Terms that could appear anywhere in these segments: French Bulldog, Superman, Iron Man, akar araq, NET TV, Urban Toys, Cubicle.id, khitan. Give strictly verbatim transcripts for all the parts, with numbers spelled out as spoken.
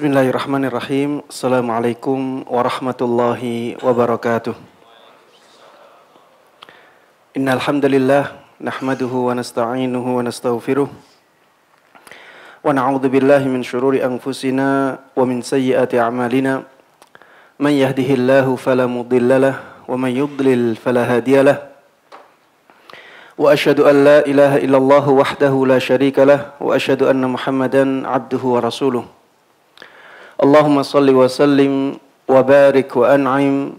Bismillahirrahmanirrahim. Assalamualaikum warahmatullahi wabarakatuh. Innal hamdalillah nahmaduhu wa nasta'inuhu wa nastaghfiruh. Wa na'udzu billahi min shururi anfusina wa min sayyiati a'malina. Man yahdihillahu fala mudhillalah wa man yudlil fala hadiyalah. Wa asyhadu an la ilaha illallah wahdahu la syarikalah wa asyhadu anna Muhammadan 'abduhu wa rasuluh. Allahumma salli wa sallim wa barik wa an'im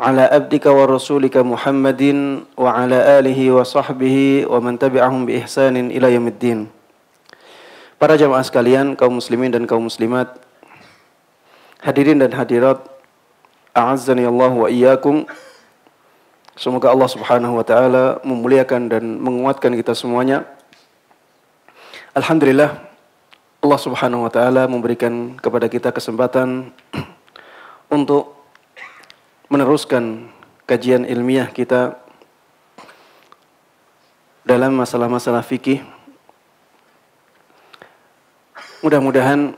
ala abdika wa rasulika Muhammadin wa ala alihi wa sahbihi wa man tabi'ahum bi ihsanin ila yaumiddin. Para jamaah sekalian, kaum muslimin dan kaum muslimat, hadirin dan hadirat, a'azzani Allah wa iyyakum. Semoga Allah Subhanahu wa taala memuliakan dan menguatkan kita semuanya. Alhamdulillah, Allah Subhanahu wa taala memberikan kepada kita kesempatan untuk meneruskan kajian ilmiah kita dalam masalah-masalah fikih. Mudah-mudahan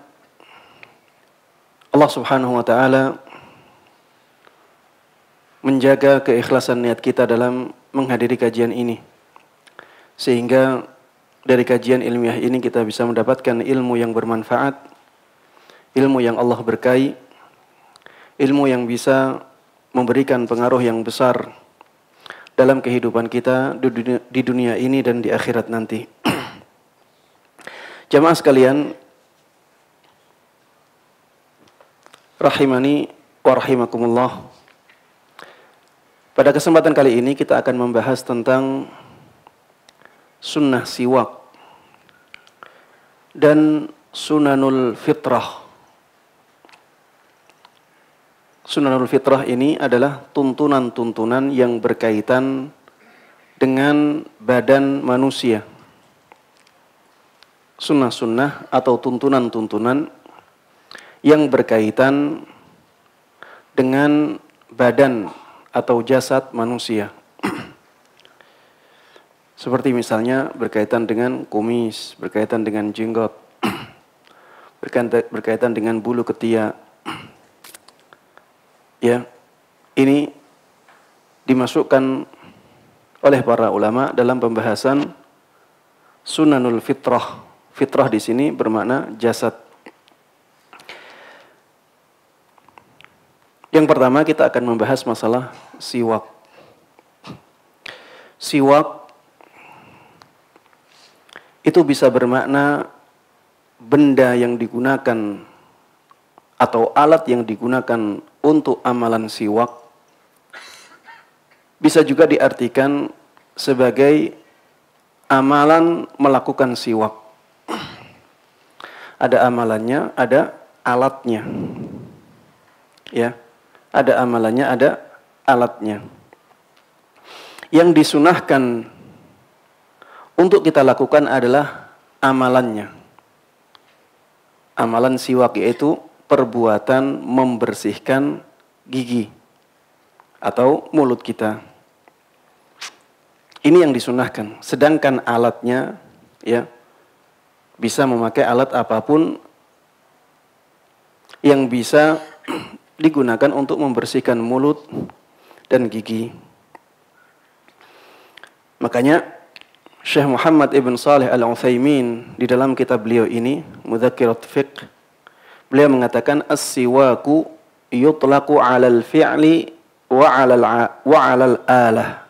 Allah Subhanahu wa taala menjaga keikhlasan niat kita dalam menghadiri kajian ini, sehingga dari kajian ilmiah ini kita bisa mendapatkan ilmu yang bermanfaat, ilmu yang Allah berkahi, ilmu yang bisa memberikan pengaruh yang besar dalam kehidupan kita di dunia, di dunia ini dan di akhirat nanti. Jamaah sekalian, rahimani wa rahimakumullah. Pada kesempatan kali ini kita akan membahas tentang sunnah siwak dan sunanul fitrah. Sunanul fitrah ini adalah tuntunan-tuntunan yang berkaitan dengan badan manusia. Sunnah-sunnah atau tuntunan-tuntunan yang berkaitan dengan badan atau jasad manusia. Seperti misalnya berkaitan dengan kumis, berkaitan dengan jenggot, berkaitan dengan bulu ketiak. Ya, ini dimasukkan oleh para ulama dalam pembahasan sunanul fitrah. Fitrah di sini bermakna jasad. Yang pertama kita akan membahas masalah siwak. Siwak itu bisa bermakna benda yang digunakan atau alat yang digunakan untuk amalan siwak. Bisa juga diartikan sebagai amalan melakukan siwak. Ada amalannya, ada alatnya. Ya, ada amalannya, ada alatnya. Yang disunahkan untuk kita lakukan adalah amalannya. Amalan siwak yaitu perbuatan membersihkan gigi atau mulut kita. Ini yang disunahkan. Sedangkan alatnya, ya, bisa memakai alat apapun yang bisa digunakan untuk membersihkan mulut dan gigi. Makanya Syekh Muhammad Ibn Salih Al-Utsaimin di dalam kitab beliau ini, Mudzakirat Fiqh, beliau mengatakan as-siwaku yutlaqu 'alal fi'li wa 'alal wa 'alal alah.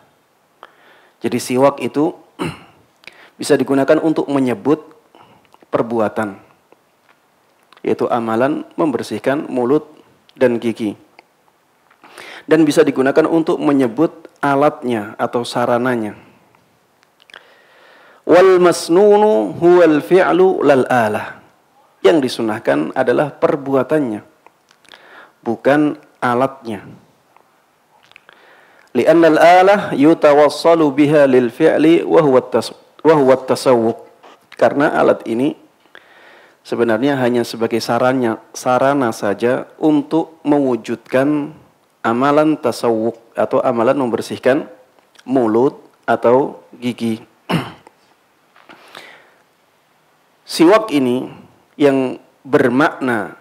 Jadi siwak itu bisa digunakan untuk menyebut perbuatan, yaitu amalan membersihkan mulut dan gigi. Dan bisa digunakan untuk menyebut alatnya atau sarananya. Wal masnunu huwal fi'lu lal alah. Yang disunahkan adalah perbuatannya, bukan alatnya. Li'anna al alah yutawassalu biha lil fi'li wa huwa at-tasawwuq. Karena alat ini sebenarnya hanya sebagai sarannya, sarana saja untuk mewujudkan amalan tasawwuq atau amalan membersihkan mulut atau gigi. Siwak ini yang bermakna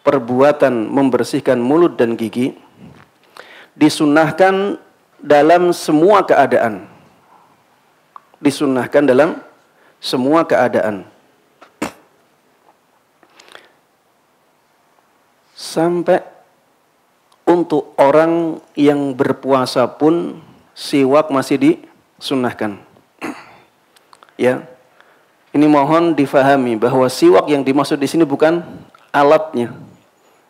perbuatan membersihkan mulut dan gigi disunnahkan dalam semua keadaan. Disunnahkan dalam semua keadaan. Sampai untuk orang yang berpuasa pun siwak masih disunnahkan. Ya. Ini mohon difahami bahwa siwak yang dimaksud di sini bukan alatnya.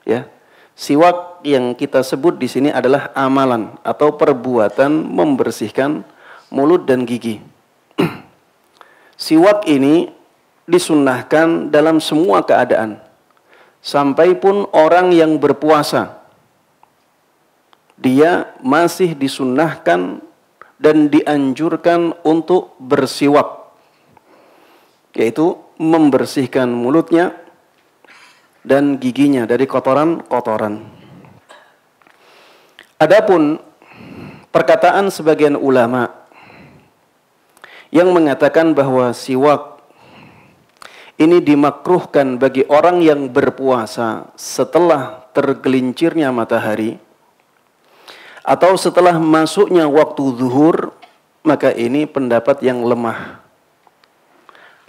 Ya. Siwak yang kita sebut di sini adalah amalan atau perbuatan membersihkan mulut dan gigi. Siwak ini disunnahkan dalam semua keadaan. Sampai pun orang yang berpuasa, dia masih disunnahkan dan dianjurkan untuk bersiwak. Yaitu membersihkan mulutnya dan giginya dari kotoran-kotoran. Adapun perkataan sebagian ulama yang mengatakan bahwa siwak ini dimakruhkan bagi orang yang berpuasa setelah tergelincirnya matahari atau setelah masuknya waktu zuhur, maka ini pendapat yang lemah.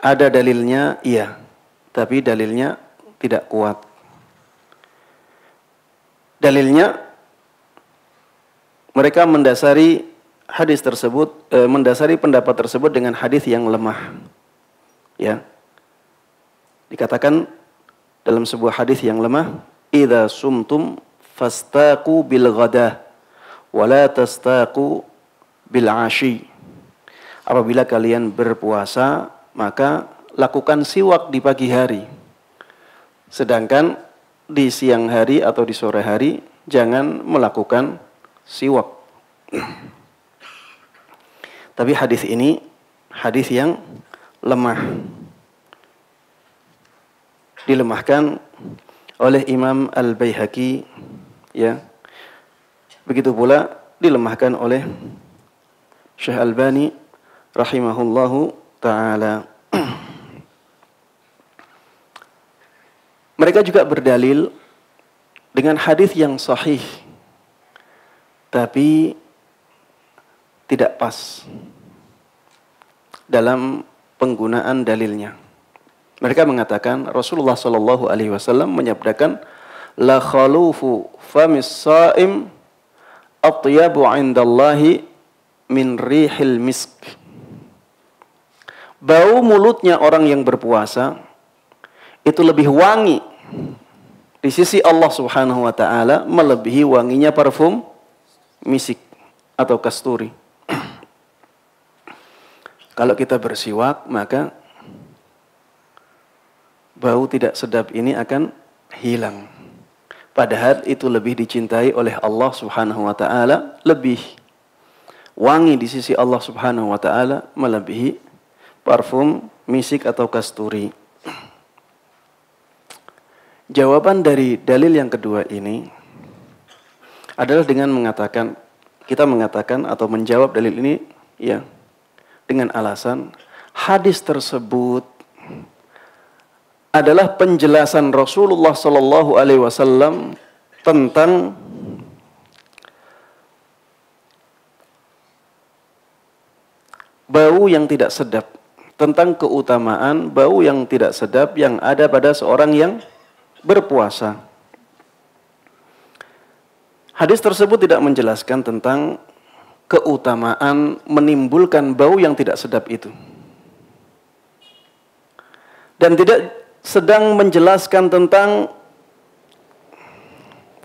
Ada dalilnya, iya, tapi dalilnya tidak kuat. Dalilnya mereka mendasari hadis tersebut, eh, mendasari pendapat tersebut dengan hadis yang lemah. Ya. Dikatakan dalam sebuah hadis yang lemah, "Idza sumtum fastaqu bil ghadah wa la tastaqu bil 'ashi." Apabila kalian berpuasa, maka lakukan siwak di pagi hari. Sedangkan di siang hari atau di sore hari jangan melakukan siwak. Tapi hadis ini hadis yang lemah, dilemahkan oleh Imam Al-Baihaqi, ya. Begitu pula dilemahkan oleh Syekh Albani rahimahullahu taala. Mereka juga berdalil dengan hadis yang sahih, tapi tidak pas dalam penggunaan dalilnya. Mereka mengatakan Rasulullah Shallallahu Alaihi Wasallam menyabdakan, "La khalufu famis saim atyabu indallahi min rihil misk." Bau mulutnya orang yang berpuasa itu lebih wangi di sisi Allah Subhanahu Wa Taala melebihi wanginya parfum misik atau kasturi. Kalau kita bersiwak, maka bau tidak sedap ini akan hilang. Padahal itu lebih dicintai oleh Allah Subhanahu wa taala, lebih wangi di sisi Allah Subhanahu wa taala melebihi parfum misik atau kasturi. Jawaban dari dalil yang kedua ini adalah dengan mengatakan, kita mengatakan atau menjawab dalil ini, ya, dengan alasan hadis tersebut adalah penjelasan Rasulullah Shallallahu Alaihi Wasallam tentang bau yang tidak sedap, tentang keutamaan bau yang tidak sedap yang ada pada seorang yang berpuasa. Hadis tersebut tidak menjelaskan tentang keutamaan menimbulkan bau yang tidak sedap itu. Dan tidak sedang menjelaskan tentang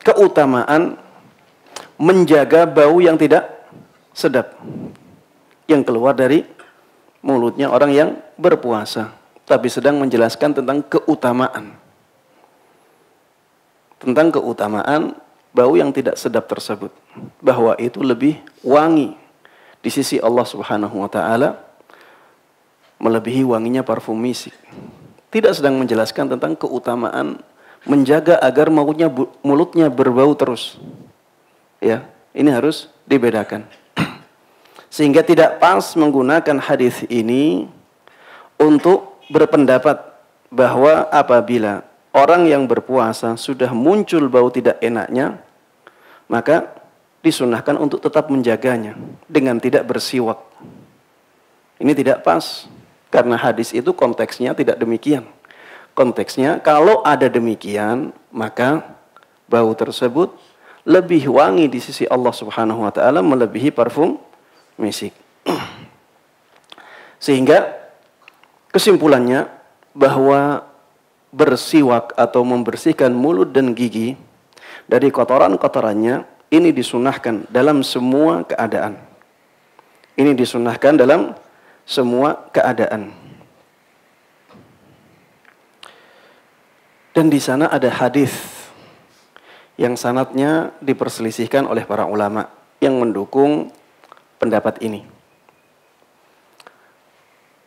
keutamaan menjaga bau yang tidak sedap yang keluar dari mulutnya orang yang berpuasa. Tapi sedang menjelaskan tentang keutamaan. Tentang keutamaan bau yang tidak sedap tersebut, bahwa itu lebih wangi di sisi Allah Subhanahu wa taala melebihi wanginya parfum misik. Tidak sedang menjelaskan tentang keutamaan menjaga agar mulutnya mulutnya berbau terus. Ya, ini harus dibedakan. Sehingga tidak pas menggunakan hadis ini untuk berpendapat bahwa apabila orang yang berpuasa sudah muncul bau tidak enaknya, maka disunahkan untuk tetap menjaganya dengan tidak bersiwak. Ini tidak pas, karena hadis itu konteksnya tidak demikian. Konteksnya kalau ada demikian, maka bau tersebut lebih wangi di sisi Allah Subhanahu wa taala melebihi parfum misik. Sehingga kesimpulannya bahwa bersiwak atau membersihkan mulut dan gigi dari kotoran-kotorannya ini disunahkan dalam semua keadaan. Ini disunahkan dalam semua keadaan. Dan di sana ada hadis yang sanadnya diperselisihkan oleh para ulama yang mendukung pendapat ini.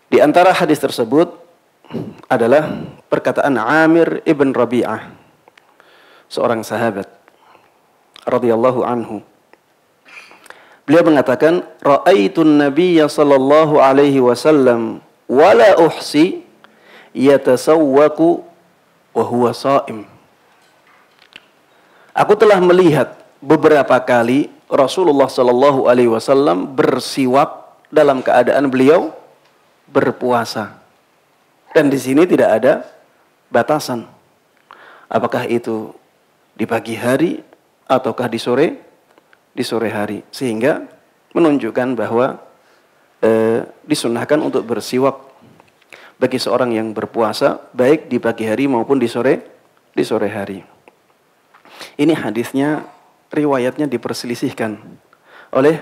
Di antara hadis tersebut adalah perkataan Amir ibn Rabi'ah, seorang sahabat radhiyallahu anhu. Beliau mengatakan, "Ra'aitun Nabiyya sallallahu alaihi wasallam wala uhsi yatasawwaku wa huwa sha'im." Aku telah melihat beberapa kali Rasulullah sallallahu alaihi wasallam bersiwak dalam keadaan beliau berpuasa. Dan di sini tidak ada batasan. Apakah itu di pagi hari ataukah di sore? Di sore hari, sehingga menunjukkan bahwa e, disunahkan untuk bersiwak bagi seorang yang berpuasa baik di pagi hari maupun di sore di sore hari. Ini hadisnya riwayatnya diperselisihkan oleh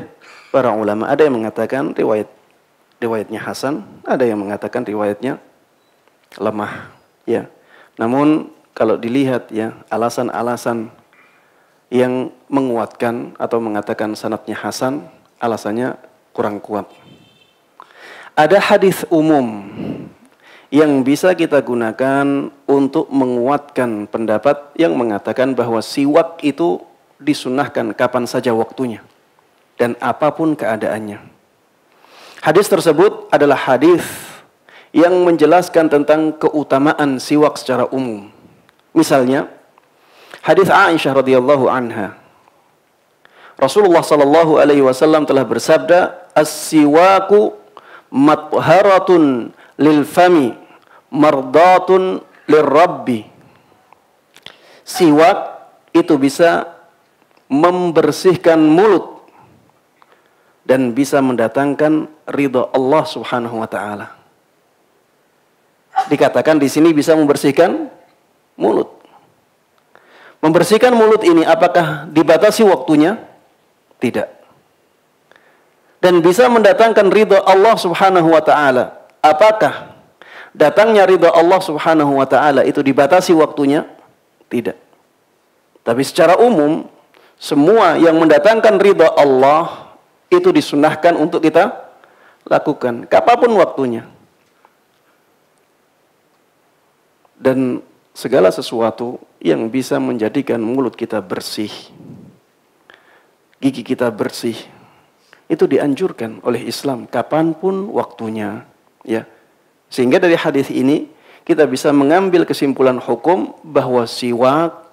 para ulama. Ada yang mengatakan riwayat riwayatnya hasan, ada yang mengatakan riwayatnya lemah, ya. Namun kalau dilihat ya alasan-alasan yang menguatkan atau mengatakan sanadnya hasan, alasannya kurang kuat. Ada hadis umum yang bisa kita gunakan untuk menguatkan pendapat yang mengatakan bahwa siwak itu disunahkan kapan saja waktunya dan apapun keadaannya. Hadis tersebut adalah hadis yang menjelaskan tentang keutamaan siwak secara umum. Misalnya hadis Aisyah radhiyallahu anha. Rasulullah sallallahu alaihi wasallam telah bersabda, "As-siwaku matharatun lil fami mardatun lirabbi." Siwak itu bisa membersihkan mulut dan bisa mendatangkan ridha Allah Subhanahu wa taala. Dikatakan di sini bisa membersihkan mulut. Membersihkan mulut ini apakah dibatasi waktunya? Tidak. Dan bisa mendatangkan ridha Allah Subhanahu wa taala. Apakah datangnya ridha Allah Subhanahu wa taala itu dibatasi waktunya? Tidak. Tapi secara umum semua yang mendatangkan ridha Allah itu disunahkan untuk kita lakukan kapanpun waktunya. Dan segala sesuatu yang bisa menjadikan mulut kita bersih, gigi kita bersih, itu dianjurkan oleh Islam kapanpun waktunya, ya. Sehingga dari hadis ini kita bisa mengambil kesimpulan hukum bahwa siwak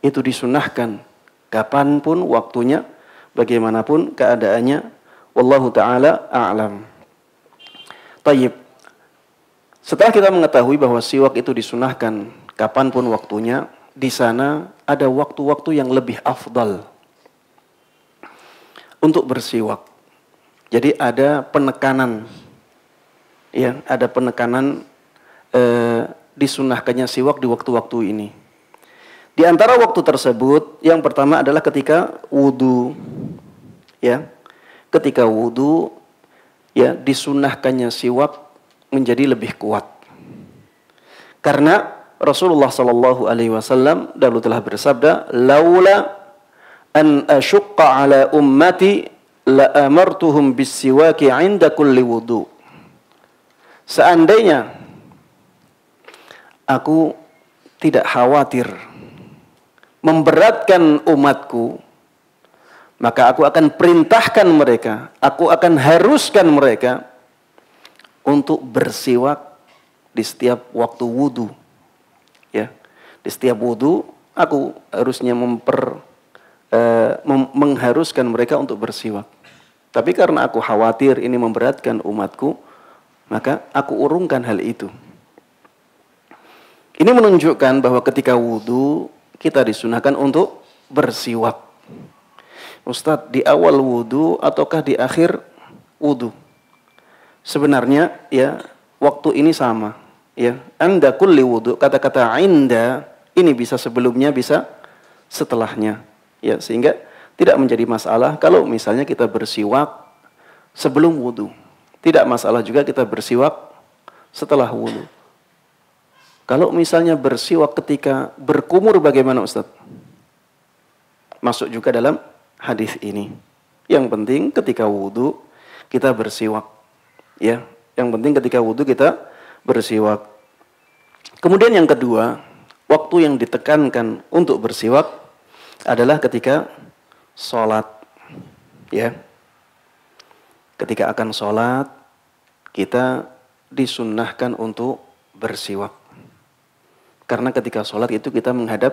itu disunahkan kapanpun waktunya, bagaimanapun keadaannya. Wallahu ta'ala a'lam. Tayyib. Setelah kita mengetahui bahwa siwak itu disunahkan kapanpun waktunya, di sana ada waktu-waktu yang lebih afdal untuk bersiwak. Jadi ada penekanan, ya, ada penekanan eh, disunahkannya siwak di waktu-waktu ini. Di antara waktu tersebut, yang pertama adalah ketika wudu, ya, ketika wudu, ya, disunahkannya siwak menjadi lebih kuat, karena Rasulullah sallallahu alaihi wasallam dahulu telah bersabda, "Laula an asyqa ala ummati la amartuhum bis-siwaki 'inda kulli wudu." Seandainya aku tidak khawatir memberatkan umatku, maka aku akan perintahkan mereka, aku akan haruskan mereka untuk bersiwak di setiap waktu wudu. Ya, Di setiap wudu aku harusnya memper eh, mengharuskan mereka untuk bersiwak. Tapi karena aku khawatir ini memberatkan umatku, maka aku urungkan hal itu. Ini menunjukkan bahwa ketika wudu kita disunahkan untuk bersiwak. Ustadz, di awal wudu ataukah di akhir wudu? Sebenarnya ya waktu ini sama ya. Anda kulli wudu, kata-kata inda ini bisa sebelumnya bisa setelahnya ya, sehingga tidak menjadi masalah kalau misalnya kita bersiwak sebelum wudu. Tidak masalah juga kita bersiwak setelah wudu. Kalau misalnya bersiwak ketika berkumur bagaimana Ustaz? Masuk juga dalam hadis ini. Yang penting ketika wudu kita bersiwak. Ya, yang penting ketika wudu kita bersiwak. Kemudian yang kedua, waktu yang ditekankan untuk bersiwak adalah ketika sholat, ya. Ketika akan sholat, kita disunnahkan untuk bersiwak. Karena ketika sholat itu kita menghadap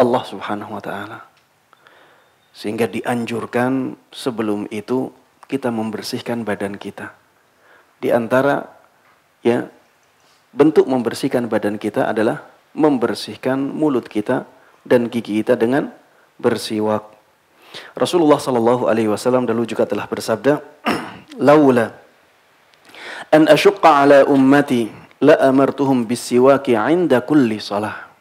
Allah Subhanahu Wa Taala, sehingga dianjurkan sebelum itu kita membersihkan badan kita. Di antara ya bentuk membersihkan badan kita adalah membersihkan mulut kita dan gigi kita dengan bersiwak. Rasulullah Shallallahu Alaihi Wasallam dulu juga telah bersabda, laula an ashqa ala ummati la amartuhum bisiwaki 'inda kulli shalah.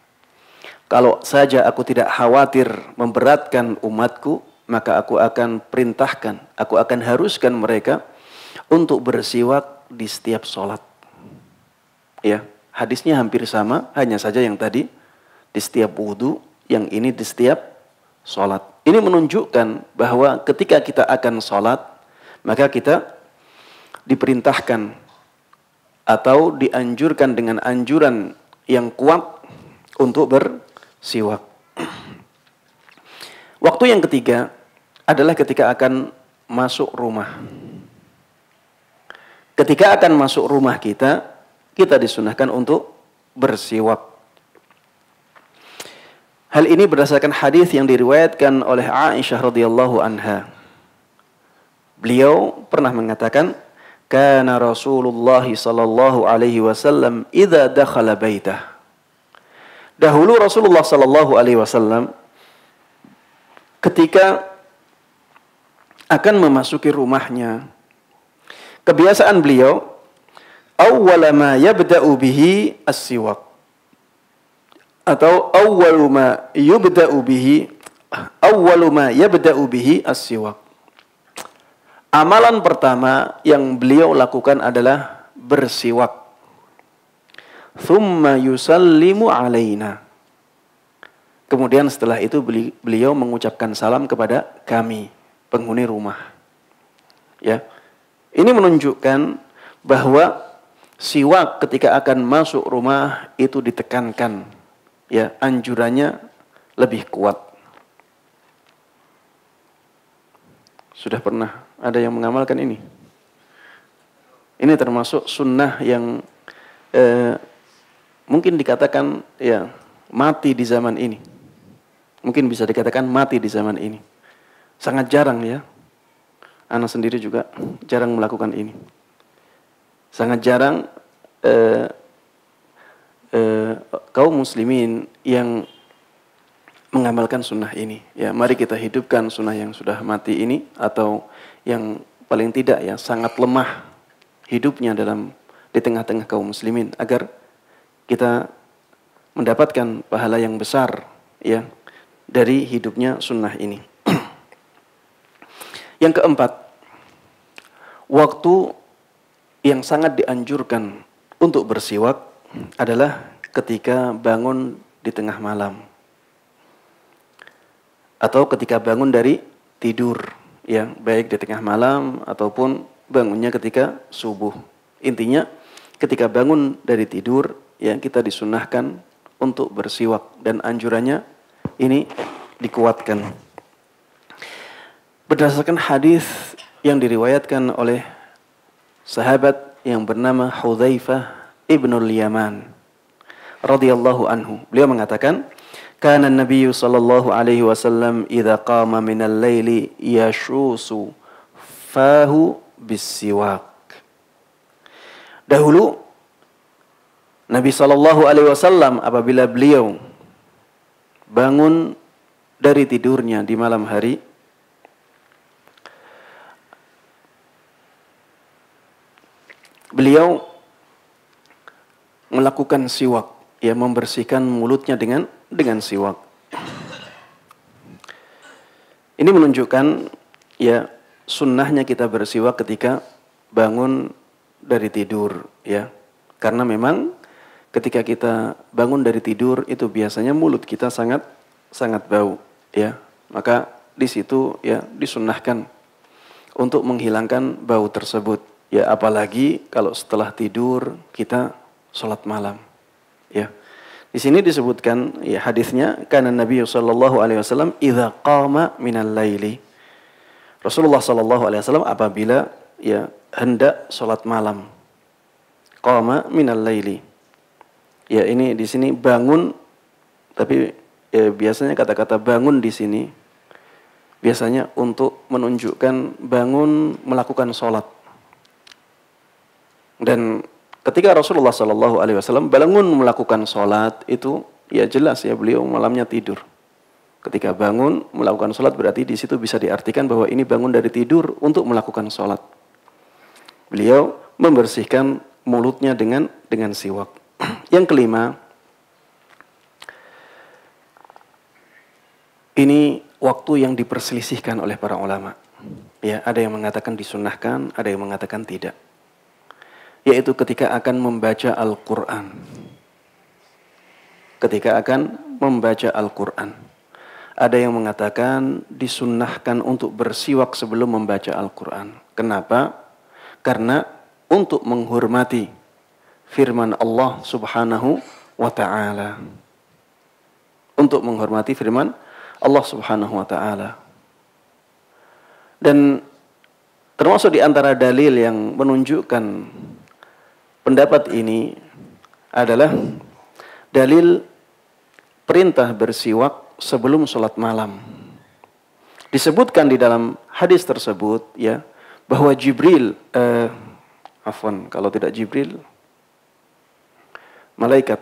Kalau saja aku tidak khawatir memberatkan umatku, maka aku akan perintahkan, aku akan haruskan mereka untuk bersiwak di setiap sholat. Ya, hadisnya hampir sama, hanya saja yang tadi di setiap wudu, yang ini di setiap sholat. Ini menunjukkan bahwa ketika kita akan sholat, maka kita diperintahkan atau dianjurkan dengan anjuran yang kuat untuk bersiwak. Waktu yang ketiga adalah ketika akan masuk rumah. Ketika akan masuk rumah kita, kita disunahkan untuk bersiwak. Hal ini berdasarkan hadis yang diriwayatkan oleh Aisyah radhiyallahu anha. Beliau pernah mengatakan, "Kana Rasulullah sallallahu alaihi wasallam idza dakhala baitah." Dahulu Rasulullah sallallahu alaihi wasallam ketika akan memasuki rumahnya, kebiasaan beliau awwala ma yabda'u bihi as-siwak. Atau awwalu ma yubda'u bihi awwalu ma yabda'u bihi as-siwak. Amalan pertama yang beliau lakukan adalah bersiwak. Thumma yusallimu alaina. Kemudian setelah itu beliau mengucapkan salam kepada kami, penghuni rumah. Ya. Ini menunjukkan bahwa siwak ketika akan masuk rumah itu ditekankan. Ya, anjurannya lebih kuat. Sudah pernah ada yang mengamalkan ini? Ini termasuk sunnah yang eh, mungkin dikatakan ya mati di zaman ini. Mungkin bisa dikatakan mati di zaman ini. Sangat jarang ya. Ana sendiri juga jarang melakukan ini. Sangat jarang eh, Uh, kaum muslimin yang mengamalkan sunnah ini. Ya, mari kita hidupkan sunnah yang sudah mati ini, atau yang paling tidak ya sangat lemah hidupnya dalam di tengah-tengah kaum muslimin, agar kita mendapatkan pahala yang besar ya dari hidupnya sunnah ini. Yang keempat, waktu yang sangat dianjurkan untuk bersiwak adalah ketika bangun di tengah malam atau ketika bangun dari tidur ya, baik di tengah malam ataupun bangunnya ketika subuh. Intinya ketika bangun dari tidur ya, kita disunahkan untuk bersiwak dan anjurannya ini dikuatkan berdasarkan hadis yang diriwayatkan oleh sahabat yang bernama Hudzaifah Ibnul Yaman radhiyallahu anhu. Beliau mengatakan, "Kana an-nabiy sallallahu alaihi wasallam idza qama min al-laili yashusu fahu bis-siwak." Dahulu Nabi sallallahu alaihi wasallam apabila beliau bangun dari tidurnya di malam hari, beliau melakukan siwak, ya, membersihkan mulutnya dengan dengan siwak. Ini menunjukkan, ya, sunnahnya kita bersiwak ketika bangun dari tidur, ya, karena memang ketika kita bangun dari tidur itu biasanya mulut kita sangat sangat bau, ya, maka di situ, ya, disunnahkan untuk menghilangkan bau tersebut. Ya, apalagi kalau setelah tidur kita sholat malam, ya. Di sini disebutkan, ya, hadisnya, kana Nabi sallallahu alaihi wasallam idza qama minal laili. Rasulullah sallallahu alaihi wasallam apabila, ya, hendak sholat malam, qama minal laili. Ya, ini di sini bangun, tapi, ya, biasanya kata-kata bangun di sini biasanya untuk menunjukkan bangun melakukan sholat. Dan ketika Rasulullah Shallallahu Alaihi Wasallam bangun melakukan sholat itu, ya, jelas, ya, beliau malamnya tidur. Ketika bangun melakukan sholat berarti di situ bisa diartikan bahwa ini bangun dari tidur untuk melakukan sholat. Beliau membersihkan mulutnya dengan dengan siwak. Yang kelima, ini waktu yang diperselisihkan oleh para ulama. Ya, ada yang mengatakan disunnahkan, ada yang mengatakan tidak. Yaitu ketika akan membaca Al-Quran. Ketika akan membaca Al-Quran. Ada yang mengatakan disunnahkan untuk bersiwak sebelum membaca Al-Quran. Kenapa? Karena untuk menghormati firman Allah subhanahu wa ta'ala. Untuk menghormati firman Allah subhanahu wa ta'ala. Dan termasuk di antara dalil yang menunjukkan pendapat ini adalah dalil perintah bersiwak sebelum sholat malam. Disebutkan di dalam hadis tersebut, ya, bahwa Jibril, eh, afwan, kalau tidak Jibril, malaikat.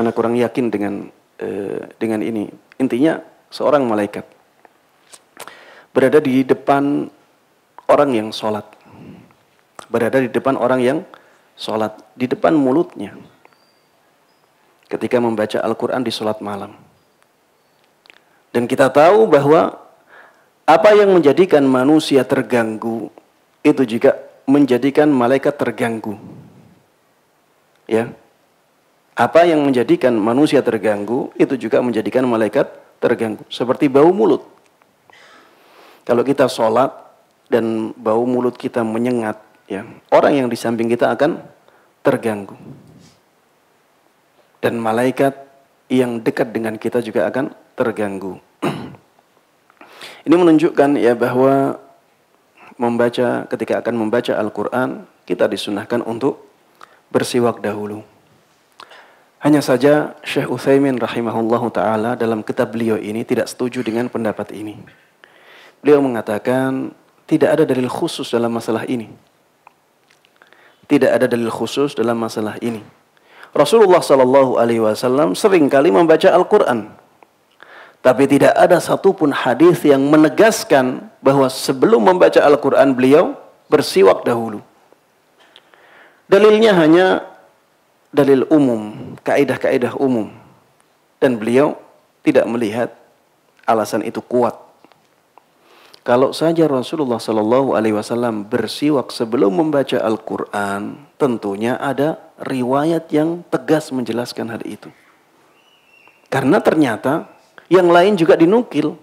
Anak kurang yakin dengan eh, dengan ini. Intinya seorang malaikat berada di depan orang yang sholat, berada di depan orang yang sholat, di depan mulutnya, ketika membaca Al-Quran di sholat malam. Dan kita tahu bahwa apa yang menjadikan manusia terganggu itu juga menjadikan malaikat terganggu. Ya, apa yang menjadikan manusia terganggu itu juga menjadikan malaikat terganggu. Seperti bau mulut. Kalau kita sholat dan bau mulut kita menyengat, ya, orang yang di samping kita akan terganggu. Dan malaikat yang dekat dengan kita juga akan terganggu. Ini menunjukkan, ya, bahwa membaca, ketika akan membaca Al-Quran, kita disunahkan untuk bersiwak dahulu. Hanya saja Syekh Utsaimin rahimahullahu ta'ala dalam kitab beliau ini tidak setuju dengan pendapat ini. Beliau mengatakan tidak ada dalil khusus dalam masalah ini. Tidak ada dalil khusus dalam masalah ini. Rasulullah Shallallahu Alaihi Wasallam seringkali membaca Al-Quran, tapi tidak ada satupun hadis yang menegaskan bahwa sebelum membaca Al-Quran beliau bersiwak dahulu. Dalilnya hanya dalil umum, kaidah-kaidah umum, dan beliau tidak melihat alasan itu kuat. Kalau saja Rasulullah Shallallahu Alaihi Wasallam bersiwak sebelum membaca Al-Quran, tentunya ada riwayat yang tegas menjelaskan hal itu. Karena ternyata yang lain juga dinukil.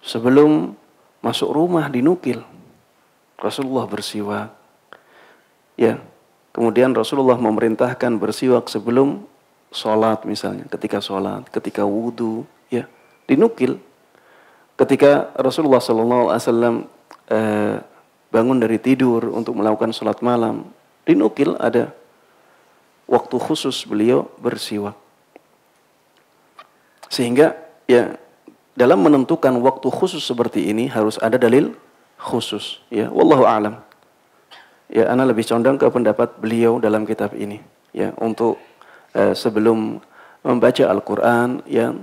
Sebelum masuk rumah dinukil, Rasulullah bersiwak. Ya, kemudian Rasulullah memerintahkan bersiwak sebelum sholat misalnya, ketika sholat, ketika wudhu, ya, dinukil. Ketika Rasulullah shallallahu alaihi wasallam eh, bangun dari tidur untuk melakukan sholat malam, Dinukil ada waktu khusus beliau bersiwak. Sehingga ya dalam menentukan waktu khusus seperti ini harus ada dalil khusus. Ya, wallahu a'lam. Ya, ana lebih condong ke pendapat beliau dalam kitab ini. Ya, untuk eh, sebelum membaca Al-Quran, ya,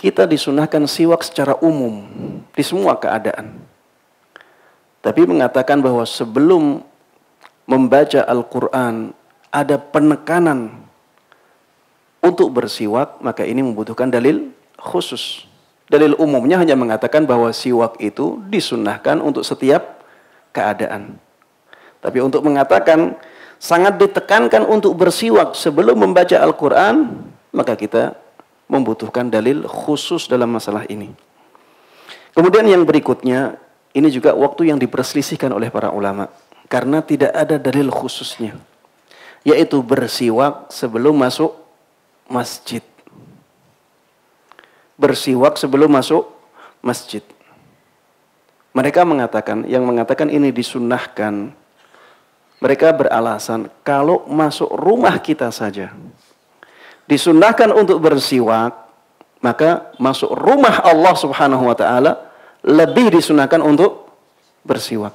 kita disunahkan siwak secara umum di semua keadaan. Tapi mengatakan bahwa sebelum membaca Al-Quran ada penekanan untuk bersiwak, maka ini membutuhkan dalil khusus. Dalil umumnya hanya mengatakan bahwa siwak itu disunahkan untuk setiap keadaan. Tapi untuk mengatakan sangat ditekankan untuk bersiwak sebelum membaca Al-Quran, maka kita membutuhkan dalil khusus dalam masalah ini. Kemudian yang berikutnya, ini juga waktu yang diperselisihkan oleh para ulama karena tidak ada dalil khususnya, yaitu bersiwak sebelum masuk masjid. Bersiwak sebelum masuk masjid. Mereka mengatakan, yang mengatakan ini disunnahkan, mereka beralasan kalau masuk rumah kita saja disunnahkan untuk bersiwak, maka masuk rumah Allah Subhanahu wa Ta'ala lebih disunahkan untuk bersiwak.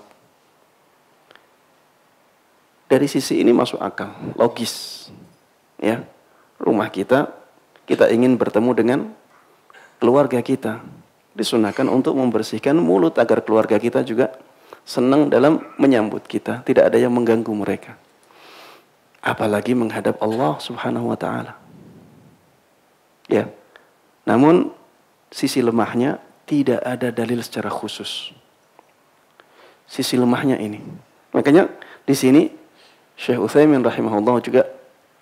Dari sisi ini masuk akal, logis. Ya, rumah kita, kita ingin bertemu dengan keluarga kita, disunahkan untuk membersihkan mulut agar keluarga kita juga senang dalam menyambut kita, tidak ada yang mengganggu mereka. Apalagi menghadap Allah Subhanahu wa Ta'ala. Ya, namun sisi lemahnya tidak ada dalil secara khusus. Sisi lemahnya ini, makanya di sini Syekh Utsaimin rahimahullah juga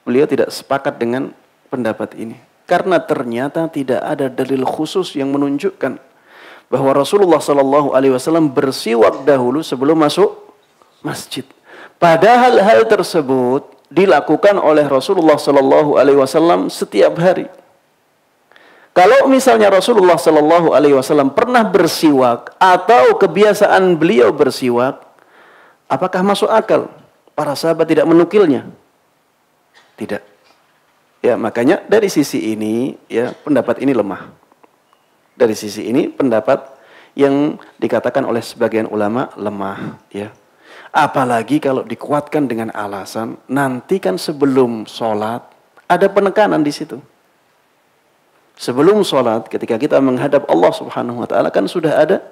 beliau tidak sepakat dengan pendapat ini. Karena ternyata tidak ada dalil khusus yang menunjukkan bahwa Rasulullah Shallallahu Alaihi Wasallam bersiwak dahulu sebelum masuk masjid. Padahal hal tersebut dilakukan oleh Rasulullah Shallallahu Alaihi Wasallam setiap hari. Kalau misalnya Rasulullah Shallallahu Alaihi Wasallam pernah bersiwak atau kebiasaan beliau bersiwak, apakah masuk akal para sahabat tidak menukilnya? Tidak. Ya, makanya dari sisi ini ya pendapat ini lemah. Dari sisi ini pendapat yang dikatakan oleh sebagian ulama lemah, ya. Apalagi kalau dikuatkan dengan alasan nanti kan sebelum sholat ada penekanan di situ. Sebelum sholat ketika kita menghadap Allah Subhanahu wa Ta'ala kan sudah ada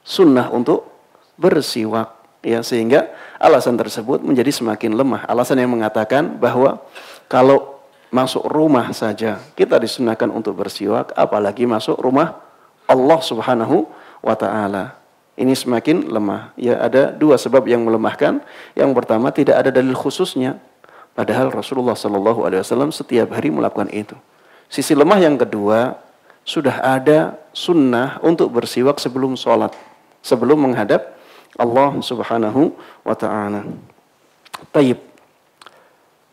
sunnah untuk bersiwak. Ya, sehingga alasan tersebut menjadi semakin lemah. Alasan yang mengatakan bahwa kalau masuk rumah saja kita disunahkan untuk bersiwak, apalagi masuk rumah Allah Subhanahu wa Ta'ala. Ini semakin lemah. Ya, ada dua sebab yang melemahkan. Yang pertama, tidak ada dalil khususnya. Padahal Rasulullah Shallallahu Alaihi Wasallam setiap hari melakukan itu. Sisi lemah yang kedua, sudah ada sunnah untuk bersiwak sebelum sholat, sebelum menghadap Allah Subhanahu wa Ta'ala. Taib,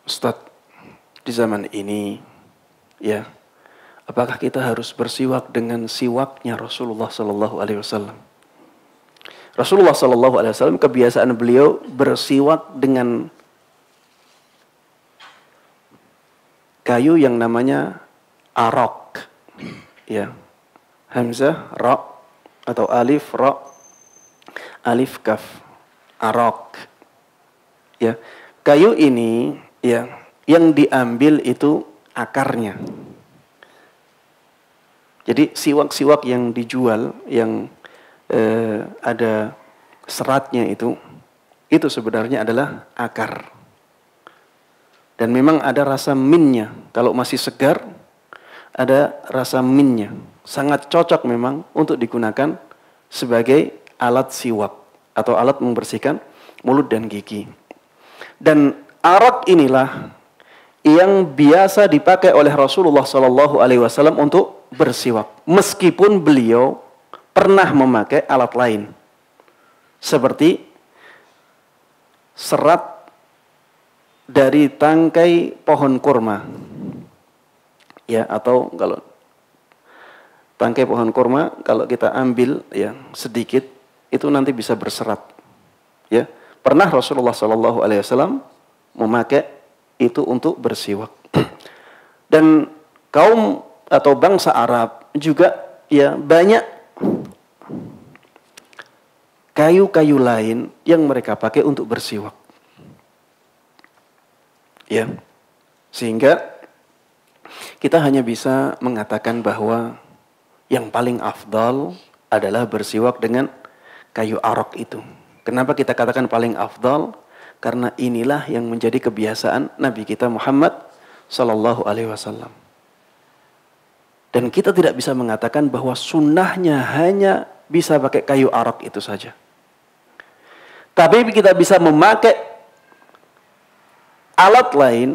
Ustaz, di zaman ini ya, apakah kita harus bersiwak dengan siwaknya Rasulullah Shallallahu Alaihi Wasallam? Rasulullah Shallallahu Alaihi Wasallam kebiasaan beliau bersiwak dengan kayu yang namanya araq, ya, hamzah ra atau alif ra, alif kaf, araq. Ya, kayu ini ya yang diambil itu akarnya. Jadi siwak-siwak yang dijual yang eh, ada seratnya itu itu sebenarnya adalah akar. Dan memang ada rasa minnya, kalau masih segar ada rasa minnya. Sangat cocok memang untuk digunakan sebagai alat siwak atau alat membersihkan mulut dan gigi. Dan araq inilah yang biasa dipakai oleh Rasulullah Shallallahu Alaihi Wasallam untuk bersiwak, meskipun beliau pernah memakai alat lain seperti serat dari tangkai pohon kurma, ya, atau kalau tangkai pohon kurma kalau kita ambil ya sedikit itu nanti bisa berserat. Ya, pernah Rasulullah Shallallahu Alaihi Wasallam memakai itu untuk bersiwak. Dan kaum atau bangsa Arab juga ya banyak kayu-kayu lain yang mereka pakai untuk bersiwak. Ya. Sehingga kita hanya bisa mengatakan bahwa yang paling afdal adalah bersiwak dengan kayu arok itu. Kenapa kita katakan paling afdal? Karena inilah yang menjadi kebiasaan Nabi kita Muhammad Sallallahu Alaihi Wasallam. Dan kita tidak bisa mengatakan bahwa sunnahnya hanya bisa pakai kayu arok itu saja. Tapi kita bisa memakai alat lain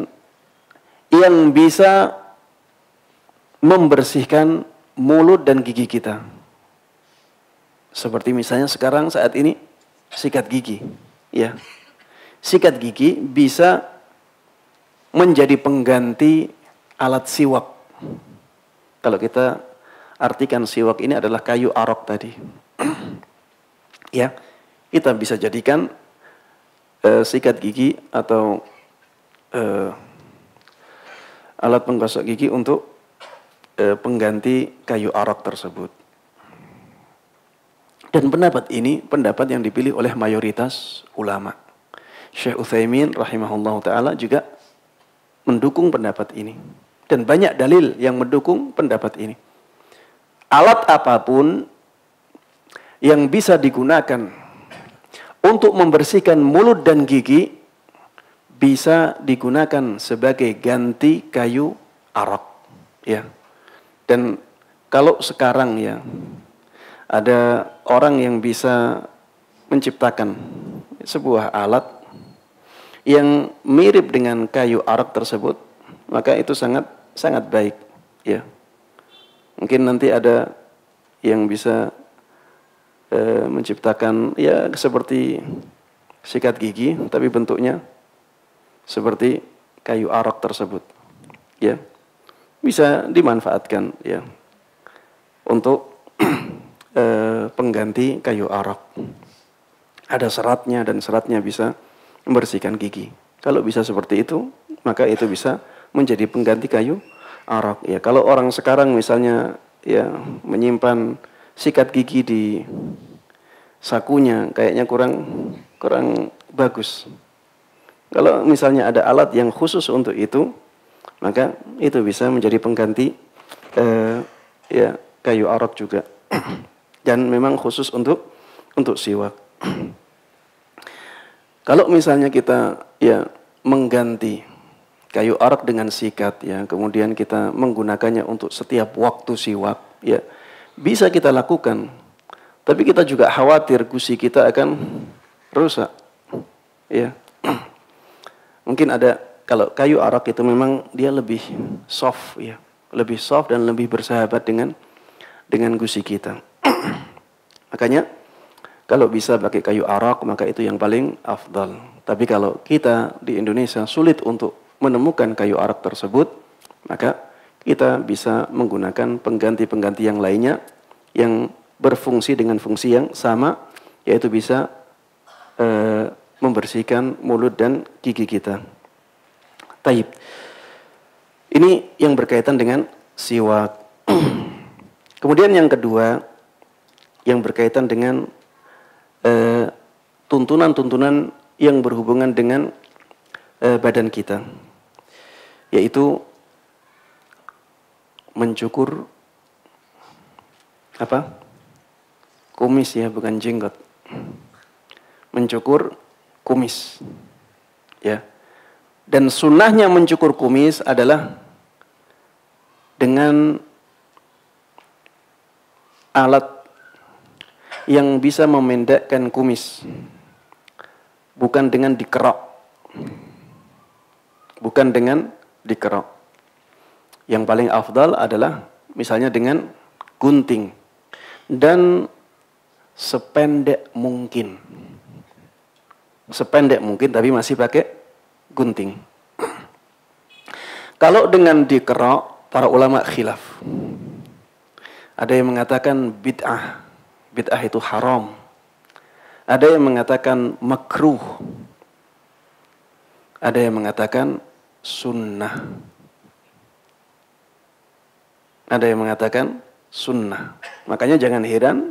yang bisa membersihkan mulut dan gigi kita. Seperti misalnya sekarang saat ini sikat gigi, ya. Sikat gigi bisa menjadi pengganti alat siwak. Kalau kita artikan siwak ini adalah kayu arok tadi. Ya, kita bisa jadikan uh, sikat gigi atau uh, alat penggosok gigi untuk uh, pengganti kayu arok tersebut. Dan pendapat ini pendapat yang dipilih oleh mayoritas ulama. Syekh Utsaimin rahimahullahu ta'ala juga mendukung pendapat ini. Dan banyak dalil yang mendukung pendapat ini. Alat apapun yang bisa digunakan untuk membersihkan mulut dan gigi bisa digunakan sebagai ganti kayu arok. Ya. Dan kalau sekarang ya ada orang yang bisa menciptakan sebuah alat yang mirip dengan kayu araq tersebut, maka itu sangat sangat baik, ya. Mungkin nanti ada yang bisa e, menciptakan ya seperti sikat gigi, tapi bentuknya seperti kayu araq tersebut, ya. Bisa dimanfaatkan, ya, untuk e, pengganti kayu araq. Ada seratnya dan seratnya bisa membersihkan gigi. Kalau bisa seperti itu, maka itu bisa menjadi pengganti kayu arok. Ya, kalau orang sekarang misalnya ya menyimpan sikat gigi di sakunya, kayaknya kurang kurang bagus. Kalau misalnya ada alat yang khusus untuk itu, maka itu bisa menjadi pengganti eh, ya kayu arok juga. Dan memang khusus untuk untuk siwak. Kalau misalnya kita ya mengganti kayu araq dengan sikat, ya kemudian kita menggunakannya untuk setiap waktu siwak, ya bisa kita lakukan. Tapi kita juga khawatir gusi kita akan rusak, ya. Mungkin ada, kalau kayu araq itu memang dia lebih soft, ya, lebih soft dan lebih bersahabat dengan dengan gusi kita. Makanya kalau bisa pakai kayu araq, maka itu yang paling afdal. Tapi kalau kita di Indonesia sulit untuk menemukan kayu araq tersebut, maka kita bisa menggunakan pengganti-pengganti yang lainnya yang berfungsi dengan fungsi yang sama, yaitu bisa e, membersihkan mulut dan gigi kita. Taib. Ini yang berkaitan dengan siwak. Kemudian yang kedua, yang berkaitan dengan tuntunan-tuntunan yang berhubungan dengan e, badan kita, yaitu mencukur apa kumis, ya, bukan jenggot, mencukur kumis, ya. Dan sunnahnya mencukur kumis adalah dengan alat yang bisa memendekkan kumis, bukan dengan dikerok, bukan dengan dikerok. Yang paling afdal adalah misalnya dengan gunting dan sependek mungkin, sependek mungkin tapi masih pakai gunting. Kalau dengan dikerok, para ulama khilaf. Ada yang mengatakan bid'ah. Bid'ah itu haram. Ada yang mengatakan makruh. Ada yang mengatakan sunnah. Ada yang mengatakan sunnah. Makanya jangan heran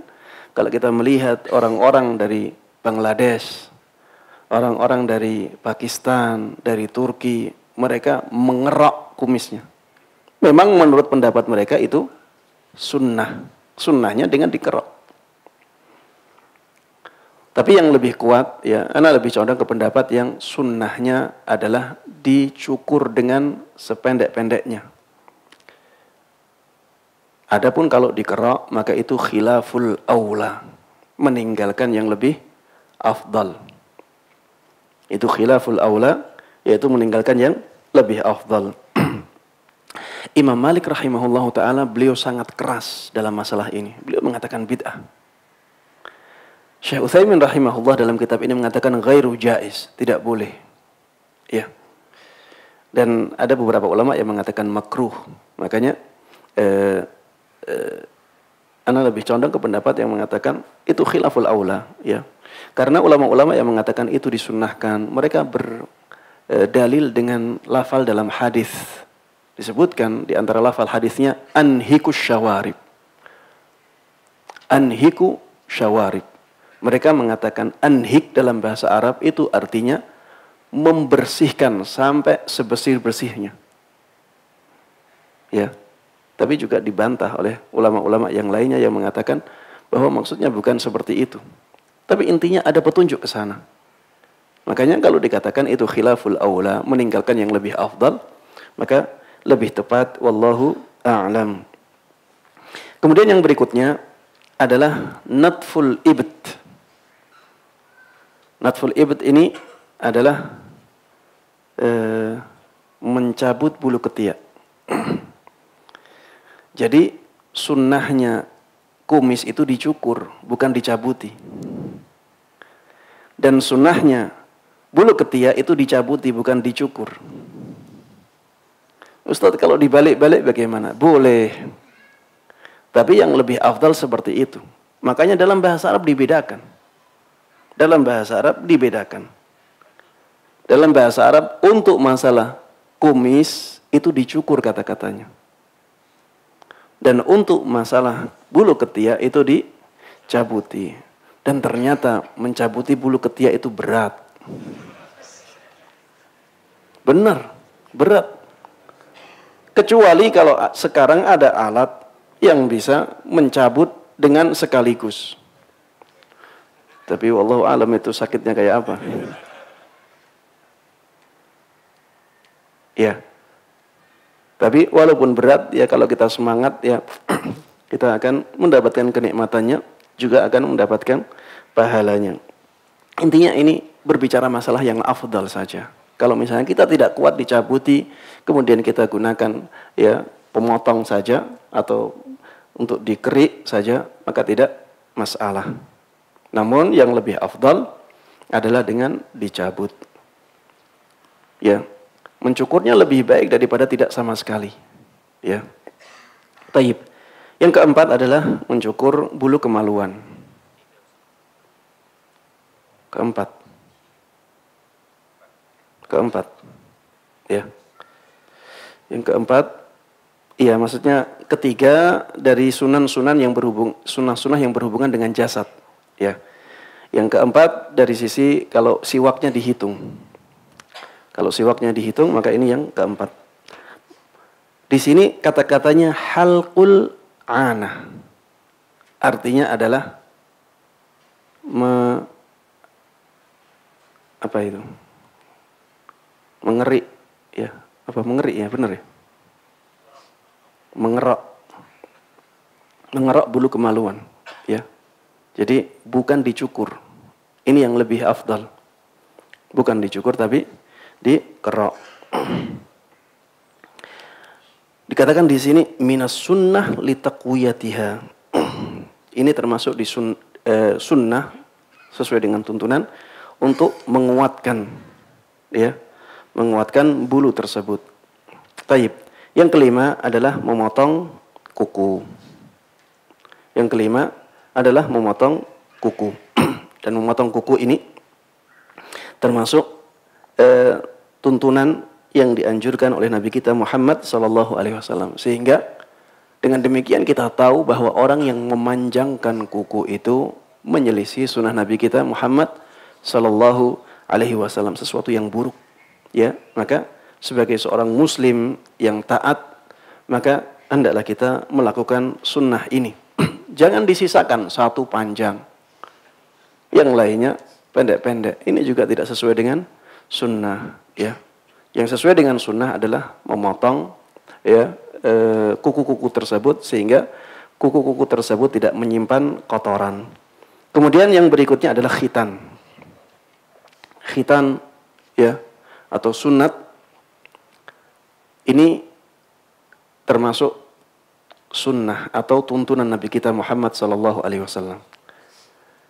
kalau kita melihat orang-orang dari Bangladesh, orang-orang dari Pakistan, dari Turki, mereka mengerok kumisnya. Memang menurut pendapat mereka itu sunnah. Sunnahnya dengan dikerok. Tapi yang lebih kuat, ya, ana lebih condong ke pendapat yang sunnahnya adalah dicukur dengan sependek-pendeknya. Adapun kalau dikerok, maka itu khilaful aula. Meninggalkan yang lebih afdal. Itu khilaful aula, yaitu meninggalkan yang lebih afdal. Imam Malik rahimahullahu ta'ala, beliau sangat keras dalam masalah ini. Beliau mengatakan bid'ah. Syekh Utsaimin rahimahullah dalam kitab ini mengatakan ghairu jaiz, tidak boleh. Ya. Dan ada beberapa ulama yang mengatakan makruh. Makanya eh, eh, ana lebih condong ke pendapat yang mengatakan itu khilaful aula, ya. Karena ulama-ulama yang mengatakan itu disunnahkan, mereka berdalil dengan lafal dalam hadis. Disebutkan di antara lafal hadisnya anhiku syawarib. Anhiku syawarib. Mereka mengatakan anhik dalam bahasa Arab itu artinya membersihkan sampai sebesih-bersihnya. Ya. Tapi juga dibantah oleh ulama-ulama yang lainnya yang mengatakan bahwa maksudnya bukan seperti itu. Tapi intinya ada petunjuk ke sana. Makanya kalau dikatakan itu khilaful aula, meninggalkan yang lebih afdal, maka lebih tepat, wallahu a'lam. Kemudian yang berikutnya adalah natful ibt. Natful ibt ini adalah e, mencabut bulu ketiak. Jadi sunnahnya kumis itu dicukur, bukan dicabuti. Dan sunnahnya bulu ketiak itu dicabuti, bukan dicukur. Ustaz, kalau dibalik-balik bagaimana? Boleh. Tapi yang lebih afdal seperti itu. Makanya dalam bahasa Arab dibedakan. Dalam bahasa Arab dibedakan. Dalam bahasa Arab untuk masalah kumis itu dicukur kata-katanya. Dan untuk masalah bulu ketiak itu dicabuti. Dan ternyata mencabuti bulu ketiak itu berat. Benar, berat. Kecuali kalau sekarang ada alat yang bisa mencabut dengan sekaligus. Tapi wallahu alam itu sakitnya kayak apa. Ya. Tapi walaupun berat, ya kalau kita semangat, ya kita akan mendapatkan kenikmatannya, juga akan mendapatkan pahalanya. Intinya ini berbicara masalah yang afdal saja. Kalau misalnya kita tidak kuat dicabuti, kemudian kita gunakan ya pemotong saja atau untuk dikerik saja, maka tidak masalah. Namun yang lebih afdal adalah dengan dicabut. Ya, mencukurnya lebih baik daripada tidak sama sekali. Ya. Taib. Yang keempat adalah mencukur bulu kemaluan. Keempat. Keempat, ya, yang keempat, iya maksudnya ketiga dari sunan-sunan yang berhubung sunnah-sunnah yang berhubungan dengan jasad, ya. Yang keempat dari sisi kalau siwaknya dihitung, kalau siwaknya dihitung maka ini yang keempat. Di sini kata-katanya halqul anah, artinya adalah me, apa itu? Mengerik, ya, apa mengerik ya, benar ya, mengerok, mengerok bulu kemaluan, ya. Jadi bukan dicukur, ini yang lebih afdal, bukan dicukur tapi dikerok. Dikatakan di sini minas sunnah litaqwiyatiha, ini termasuk di sun, eh, sunnah sesuai dengan tuntunan untuk menguatkan, ya. Menguatkan bulu tersebut. Taib. Yang kelima adalah memotong kuku. Yang kelima adalah memotong kuku. Dan memotong kuku ini termasuk eh, tuntunan yang dianjurkan oleh Nabi kita Muhammad Sallallahu Alaihi Wasallam. Sehingga dengan demikian kita tahu bahwa orang yang memanjangkan kuku itu menyelisih sunnah Nabi kita Muhammad Sallallahu Alaihi Wasallam, sesuatu yang buruk. Ya, maka sebagai seorang Muslim yang taat, maka hendaklah kita melakukan sunnah ini. Jangan disisakan satu panjang, yang lainnya pendek-pendek. Ini juga tidak sesuai dengan sunnah. Ya. Yang sesuai dengan sunnah adalah memotong ya kuku-kuku e, tersebut sehingga kuku-kuku tersebut tidak menyimpan kotoran. Kemudian yang berikutnya adalah khitan. Khitan ya atau sunat ini termasuk sunnah atau tuntunan Nabi kita Muhammad Sallallahu Alaihi Wasallam.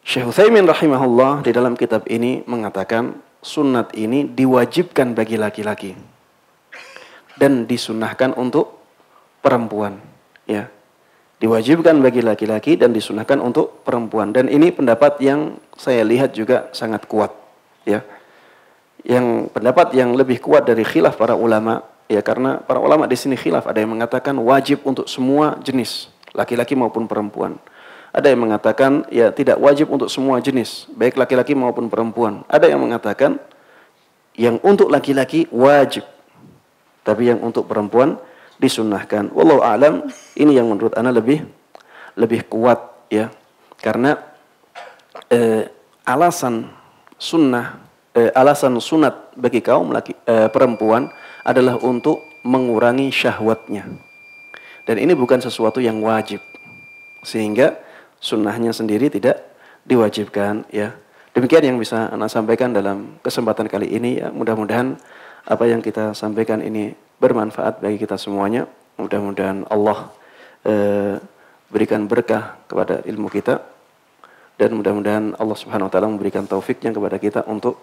Syekh Utsaimin rahimahullah di dalam kitab ini mengatakan sunat ini diwajibkan bagi laki-laki dan disunahkan untuk perempuan, ya. Diwajibkan bagi laki-laki dan disunahkan untuk perempuan, dan ini pendapat yang saya lihat juga sangat kuat, ya. Yang pendapat yang lebih kuat dari khilaf para ulama, ya, karena para ulama di sini khilaf, ada yang mengatakan wajib untuk semua jenis, laki-laki maupun perempuan. Ada yang mengatakan ya tidak wajib untuk semua jenis, baik laki-laki maupun perempuan. Ada yang mengatakan yang untuk laki-laki wajib, tapi yang untuk perempuan disunnahkan. Wallahu a'lam, ini yang menurut ana lebih lebih kuat, ya. Karena eh, alasan sunnah eh, alasan sunat bagi kaum laki, eh, perempuan adalah untuk mengurangi syahwatnya. Dan ini bukan sesuatu yang wajib. Sehingga sunnahnya sendiri tidak diwajibkan, ya. Demikian yang bisa ana sampaikan dalam kesempatan kali ini, ya. Mudah-mudahan apa yang kita sampaikan ini bermanfaat bagi kita semuanya. Mudah-mudahan Allah eh, berikan berkah kepada ilmu kita, dan mudah-mudahan Allah Subhanahu wa taala memberikan taufiknya kepada kita untuk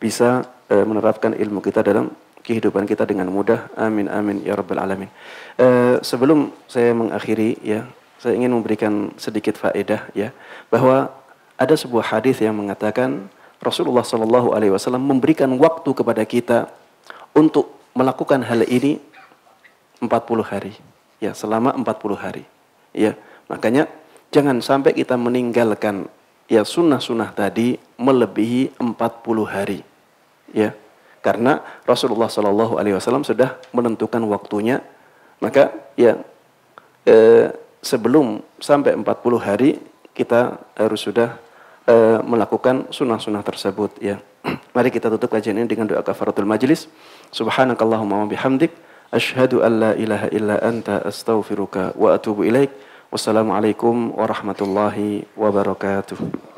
bisa eh, menerapkan ilmu kita dalam kehidupan kita dengan mudah. Amin amin ya rabbal alamin. Eh, sebelum saya mengakhiri, ya, saya ingin memberikan sedikit faedah, ya, bahwa ada sebuah hadis yang mengatakan Rasulullah Shallallahu Alaihi Wasallam memberikan waktu kepada kita untuk melakukan hal ini empat puluh hari, ya, selama empat puluh hari, ya. Makanya jangan sampai kita meninggalkan ya sunnah-sunnah tadi melebihi empat puluh hari, ya, karena Rasulullah Shallallahu Alaihi Wasallam sudah menentukan waktunya. Maka ya eh, sebelum sampai empat puluh hari kita harus sudah e, melakukan sunnah-sunnah tersebut, ya. Mari kita tutup kajian ini dengan doa kafaratul majlis. Subhanakallahumma wa bihamdik asyhadu an la ilaha illa anta astaghfiruka wa atubu ilaik. Wassalamualaikum warahmatullahi wabarakatuh.